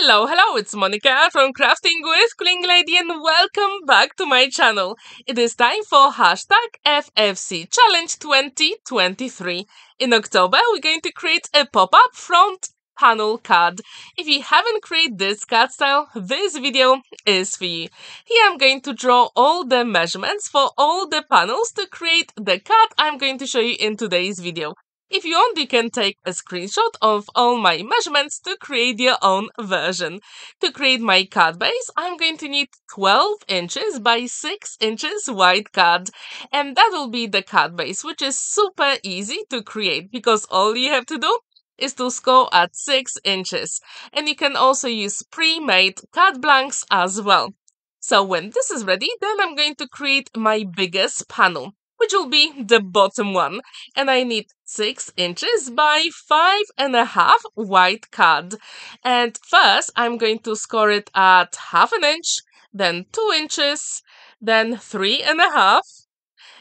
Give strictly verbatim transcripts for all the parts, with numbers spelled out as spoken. Hello, hello, it's Monica from Crafting with Quilling Lady and welcome back to my channel. It is time for hashtag F F C challenge twenty twenty-three. In October, we're going to create a pop-up front panel card. If you haven't created this card style, this video is for you. Here I'm going to draw all the measurements for all the panels to create the card I'm going to show you in today's video. If you want, you can take a screenshot of all my measurements to create your own version. To create my card base, I'm going to need twelve inches by six inches wide card. And that will be the card base, which is super easy to create because all you have to do is to score at six inches. And you can also use pre-made card blanks as well. So when this is ready, then I'm going to create my biggest panel, which will be the bottom one, and I need six inches by five and a half wide card. And first I'm going to score it at half an inch, then two inches, then three and a half,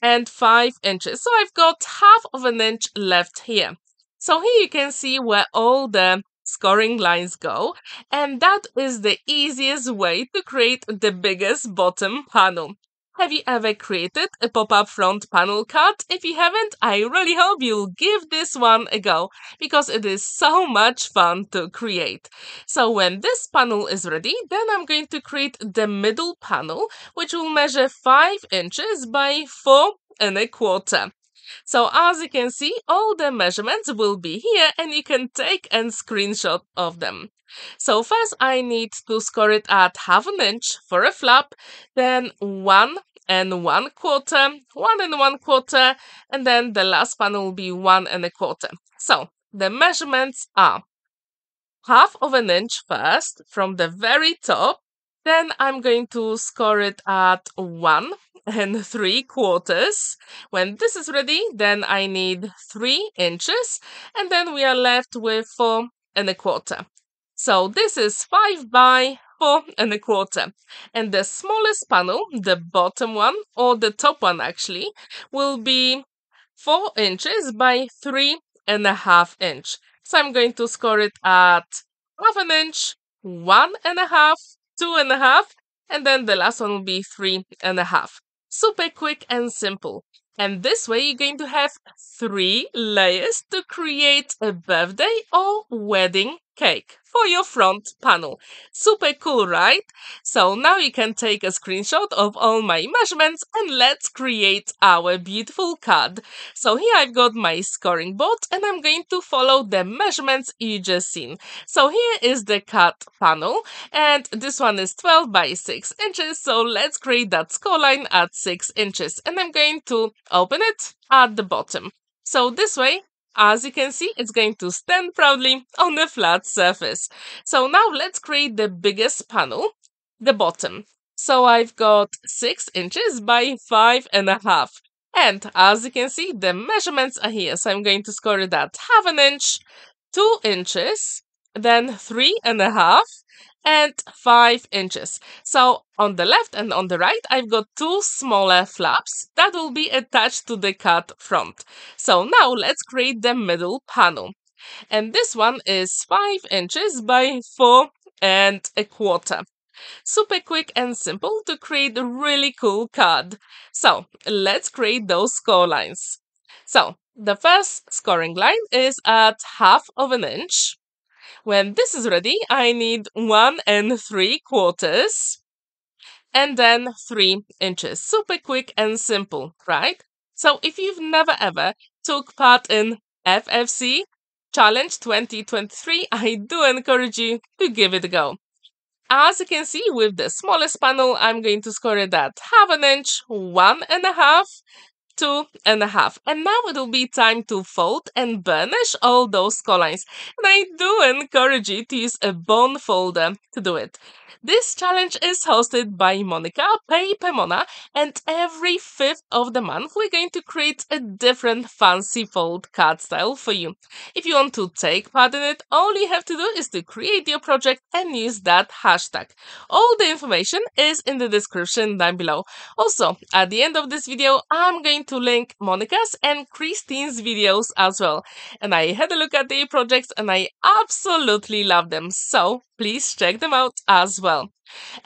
and five inches. So I've got half of an inch left here. So here you can see where all the scoring lines go, and that is the easiest way to create the biggest bottom panel. Have you ever created a pop-up front panel card? If you haven't, I really hope you'll give this one a go, because it is so much fun to create. So when this panel is ready, then I'm going to create the middle panel, which will measure five inches by four and a quarter. So as you can see, all the measurements will be here and you can take a screenshot of them. So first I need to score it at half an inch for a flap, then one and one quarter, one and one quarter, and then the last panel will be one and a quarter. So the measurements are half of an inch first from the very top, then I'm going to score it at one and three quarters. When this is ready, then I need three inches, and then we are left with four and a quarter. So this is five by four and a quarter. And the smallest panel, the bottom one, or the top one actually, will be four inches by three and a half inch. So I'm going to score it at half an inch, one and a half, two and a half, and then the last one will be three and a half. Super quick and simple. And this way you're going to have three layers to create a birthday or wedding cake for your front panel. Super cool, right? So now you can take a screenshot of all my measurements and let's create our beautiful card. So here I've got my scoring board and I'm going to follow the measurements you just seen. So here is the card panel and this one is twelve by six inches. So let's create that score line at six inches and I'm going to open it at the bottom. So this way, as you can see, it's going to stand proudly on a flat surface. So now let's create the biggest panel, the bottom. So I've got six inches by five and a half. And as you can see, the measurements are here. So I'm going to score it at half an inch, two inches, then three and a half, and five inches. So on the left and on the right, I've got two smaller flaps that will be attached to the card front. So now let's create the middle panel. And this one is five inches by four and a quarter. Super quick and simple to create a really cool card. So let's create those score lines. So the first scoring line is at half of an inch. When this is ready, I need one and three quarters and then three inches. Super quick and simple, right? So if you've never ever took part in F F C challenge twenty twenty-three, I do encourage you to give it a go. As you can see, with the smallest panel, I'm going to score it at half an inch, one and a half, two and a half. And now it will be time to fold and burnish all those score lines. And I do encourage you to use a bone folder to do it. This challenge is hosted by Monica, Paper Mona, and every fifth of the month we're going to create a different fancy fold card style for you. If you want to take part in it, all you have to do is to create your project and use that hashtag. All the information is in the description down below. Also, at the end of this video, I'm going to to link Monica's and Christine's videos as well. And I had a look at their projects and I absolutely love them, so please check them out as well.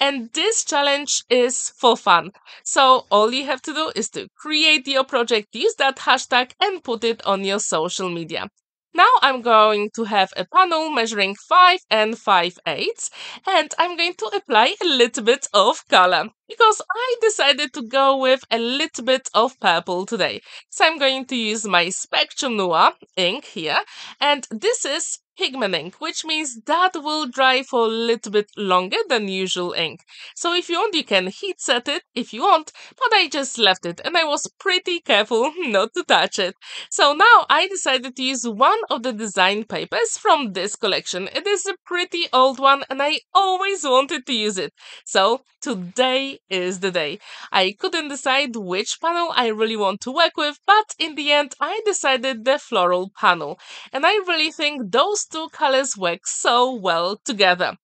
And this challenge is for fun, so all you have to do is to create your project, use that hashtag and put it on your social media. Now I'm going to have a panel measuring five and five eighths, and I'm going to apply a little bit of color, because I decided to go with a little bit of purple today. So I'm going to use my Spectrum Noir ink here, and this is pigment ink, which means that will dry for a little bit longer than usual ink. So if you want, you can heat set it if you want, but I just left it and I was pretty careful not to touch it. So now I decided to use one of the design papers from this collection. It is a pretty old one and I always wanted to use it. So today is the day. I couldn't decide which panel I really want to work with, but in the end I decided the floral panel. And I really think those two colors work so well together.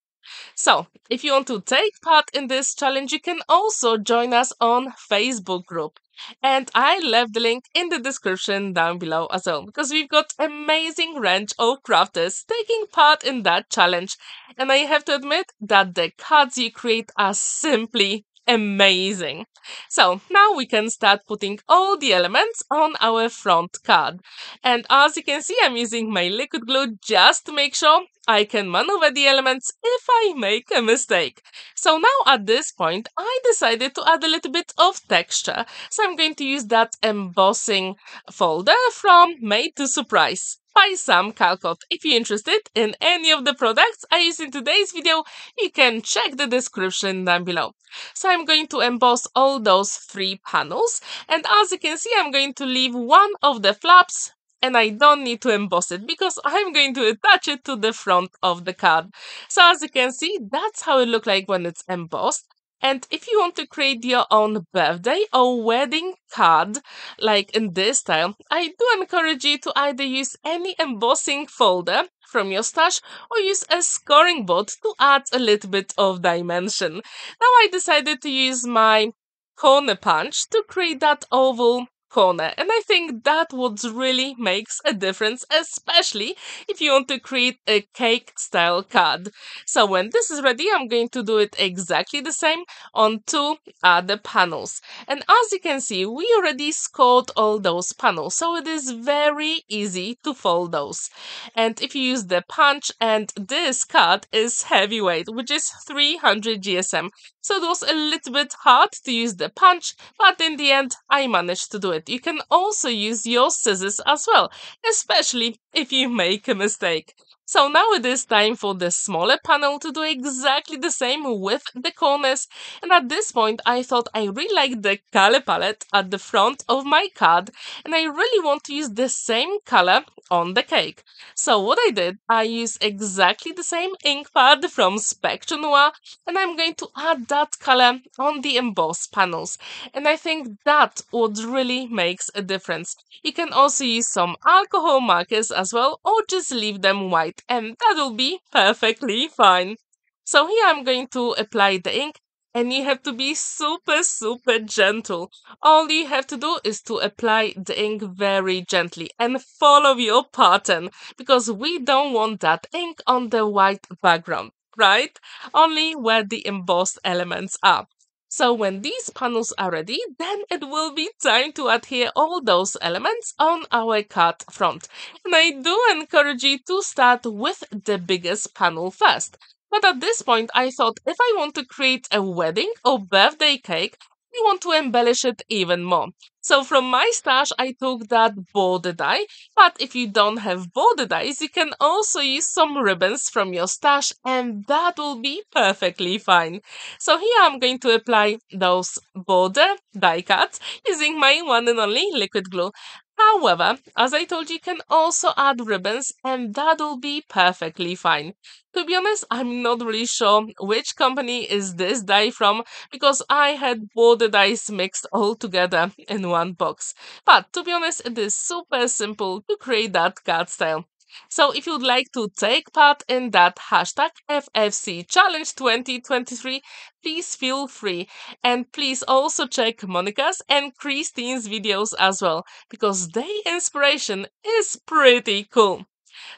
So, if you want to take part in this challenge, you can also join us on Facebook group. And I left the link in the description down below as well, because we've got amazing range of crafters taking part in that challenge. And I have to admit that the cards you create are simply amazing. So now we can start putting all the elements on our front card. And as you can see, I'm using my liquid glue just to make sure I can maneuver the elements if I make a mistake. So now at this point, I decided to add a little bit of texture. So I'm going to use that embossing folder from Made To Surprise by Sam Calcott. If you're interested in any of the products I used in today's video, you can check the description down below. So I'm going to emboss all those three panels, and as you can see, I'm going to leave one of the flaps, and I don't need to emboss it because I'm going to attach it to the front of the card. So as you can see, that's how it looks like when it's embossed. And if you want to create your own birthday or wedding card, like in this style, I do encourage you to either use any embossing folder from your stash or use a scoring board to add a little bit of dimension. Now I decided to use my corner punch to create that oval corner, and I think that what really makes a difference, especially if you want to create a cake style card. So when this is ready, I'm going to do it exactly the same on two other panels, and as you can see, we already scored all those panels, so it is very easy to fold those. And if you use the punch, and this card is heavyweight, which is three hundred G S M, so it was a little bit hard to use the punch, but in the end I managed to do it. You can also use your scissors as well, especially if you make a mistake. So now it is time for the smaller panel to do exactly the same with the corners. And at this point, I thought I really like the color palette at the front of my card, and I really want to use the same color on the cake. So what I did, I used exactly the same ink pad from Spectrum Noir, and I'm going to add that color on the embossed panels. And I think that what really makes a difference. You can also use some alcohol markers as well, or just leave them white, and that'll be perfectly fine. So here I'm going to apply the ink, and you have to be super super gentle. All you have to do is to apply the ink very gently and follow your pattern, because we don't want that ink on the white background, right? Only where the embossed elements are. So when these panels are ready, then it will be time to adhere all those elements on our card front. And I do encourage you to start with the biggest panel first. But at this point, I thought if I want to create a wedding or birthday cake, you want to embellish it even more. So from my stash, I took that border die, but if you don't have border dies, you can also use some ribbons from your stash, and that will be perfectly fine. So here I'm going to apply those border die cuts using my one and only liquid glue. However, as I told you, you can also add ribbons, and that'll be perfectly fine. To be honest, I'm not really sure which company is this die from, because I had border dies mixed all together in one box. But to be honest, it is super simple to create that card style. So if you'd like to take part in that hashtag F F C challenge twenty twenty-three, please feel free. And please also check Monica's and Christine's videos as well, because their inspiration is pretty cool.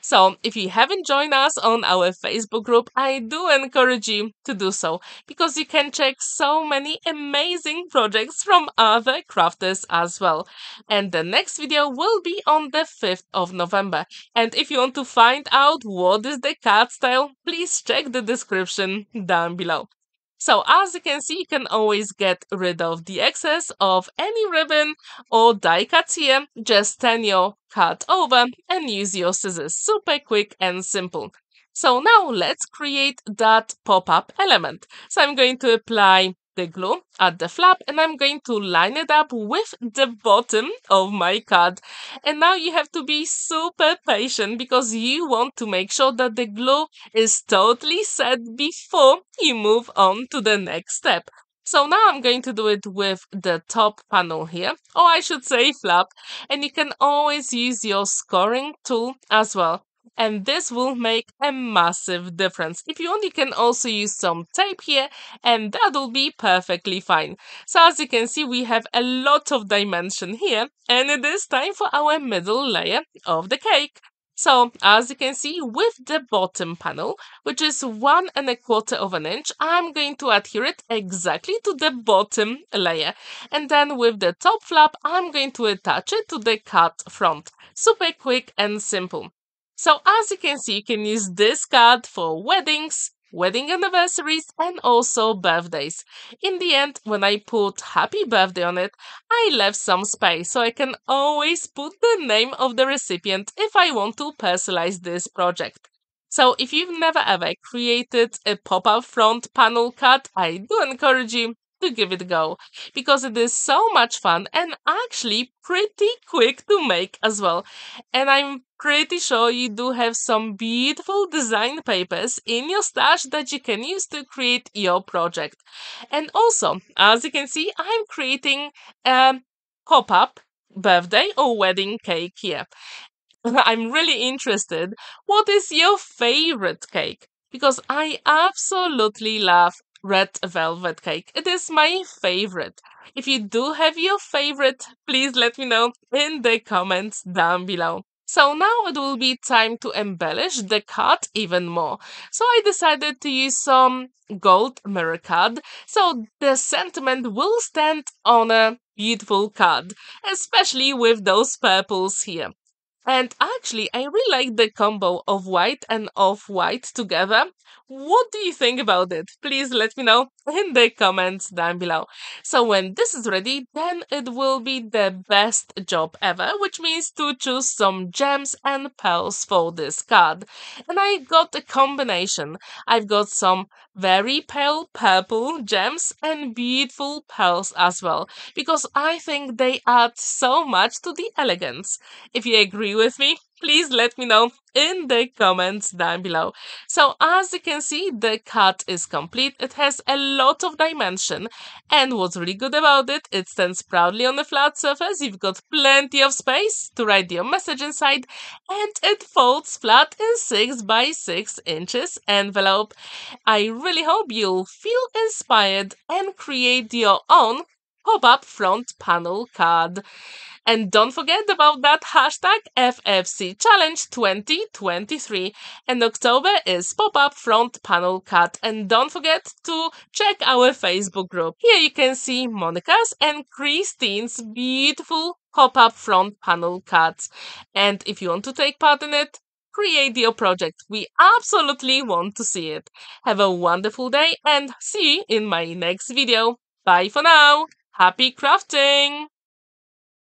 So if you haven't joined us on our Facebook group, I do encourage you to do so, because you can check so many amazing projects from other crafters as well. And the next video will be on the fifth of November. And if you want to find out what is the card style, please check the description down below. So as you can see, you can always get rid of the excess of any ribbon or die cuts here. Just turn your card over and use your scissors. Super quick and simple. So now let's create that pop-up element. So I'm going to apply the glue at the flap and I'm going to line it up with the bottom of my card. And now you have to be super patient, because you want to make sure that the glue is totally set before you move on to the next step. So now I'm going to do it with the top panel here, or I should say flap, and you can always use your scoring tool as well. And this will make a massive difference. If you want, you can also use some tape here, and that'll be perfectly fine. So as you can see, we have a lot of dimension here, and it is time for our middle layer of the cake. So as you can see, with the bottom panel, which is one and a quarter of an inch, I'm going to adhere it exactly to the bottom layer. And then with the top flap, I'm going to attach it to the card front. Super quick and simple. So as you can see, you can use this card for weddings, wedding anniversaries, and also birthdays. In the end, when I put happy birthday on it, I left some space, so I can always put the name of the recipient if I want to personalize this project. So if you've never ever created a pop-up front panel card, I do encourage you to give it a go, because it is so much fun and actually pretty quick to make as well. And I'm pretty sure you do have some beautiful design papers in your stash that you can use to create your project. And also, as you can see, I'm creating a pop-up birthday or wedding cake here. I'm really interested, what is your favorite cake? Because I absolutely love red velvet cake. It is my favorite. If you do have your favorite, please let me know in the comments down below. So now it will be time to embellish the card even more. So I decided to use some gold mirror card, so the sentiment will stand on a beautiful card, especially with those purples here. And actually, I really like the combo of white and off-white together. What do you think about it? Please let me know in the comments down below. So when this is ready, then it will be the best job ever, which means to choose some gems and pearls for this card. And I got a combination. I've got some very pale purple gems and beautiful pearls as well, because I think they add so much to the elegance. If you agree with me, please let me know in the comments down below. So as you can see, the card is complete. It has a lot of dimension, and what's really good about it, it stands proudly on a flat surface. You've got plenty of space to write your message inside, and it folds flat in six by six inches envelope. I really hope you'll feel inspired and create your own pop-up front panel card. And don't forget about that hashtag F F C challenge twenty twenty-three. And October is pop-up front panel card. And don't forget to check our Facebook group. Here you can see Monica's and Christine's beautiful pop-up front panel cards. And if you want to take part in it, create your project. We absolutely want to see it. Have a wonderful day and see you in my next video. Bye for now. Happy crafting!